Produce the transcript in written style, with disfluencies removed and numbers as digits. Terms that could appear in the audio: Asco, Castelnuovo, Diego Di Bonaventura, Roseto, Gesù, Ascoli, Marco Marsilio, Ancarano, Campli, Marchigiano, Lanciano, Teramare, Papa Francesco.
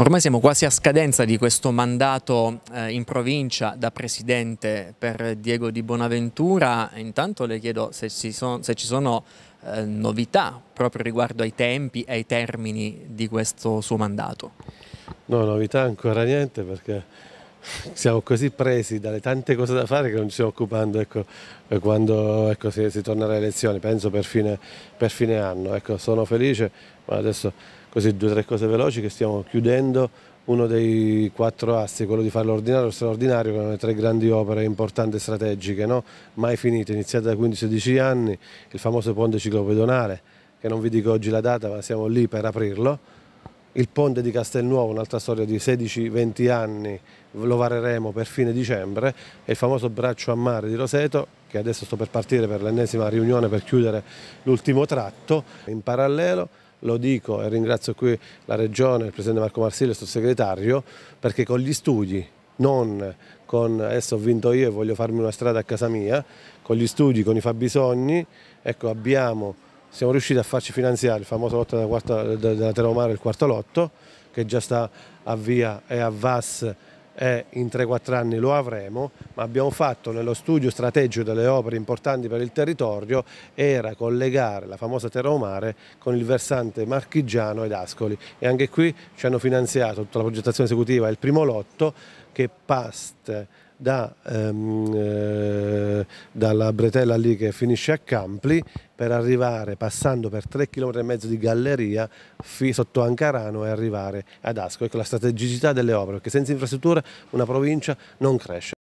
Ormai siamo quasi a scadenza di questo mandato in provincia da presidente per Diego Di Bonaventura. Intanto le chiedo se ci sono novità proprio riguardo ai tempi e ai termini di questo suo mandato. No, novità ancora niente, perché siamo così presi dalle tante cose da fare che non ci stiamo occupando, ecco, quando ecco, si tornerà alle elezioni, penso per fine anno. Ecco, sono felice, ma adesso così due o tre cose veloci, che stiamo chiudendo uno dei quattro assi, quello di fare l'ordinario e lo straordinario, che sono le tre grandi opere importanti e strategiche, no? Mai finite, iniziate da 15-16 anni, il famoso ponte ciclopedonale, che non vi dico oggi la data, ma siamo lì per aprirlo. Il ponte di Castelnuovo, un'altra storia di 16-20 anni, lo vareremo per fine dicembre, e il famoso braccio a mare di Roseto, che adesso sto per partire per l'ennesima riunione per chiudere l'ultimo tratto. In parallelo, lo dico e ringrazio qui la Regione, il Presidente Marco Marsilio e il Sottosegretario, perché con gli studi, non con adesso ho vinto io e voglio farmi una strada a casa mia, con gli studi, con i fabbisogni, ecco, siamo riusciti a farci finanziare il famoso lotto della Teramare, il quarto lotto, che già sta a via e a VAS, e in 3-4 anni lo avremo, ma abbiamo fatto nello studio strategico delle opere importanti per il territorio, era collegare la famosa Teramare con il versante marchigiano ed Ascoli, e anche qui ci hanno finanziato tutta la progettazione esecutiva, il primo lotto che parte dalla bretella lì che finisce a Campli, per arrivare passando per 3,5 km di galleria sotto Ancarano e arrivare ad Asco. Ecco la strategicità delle opere, perché senza infrastruttura una provincia non cresce.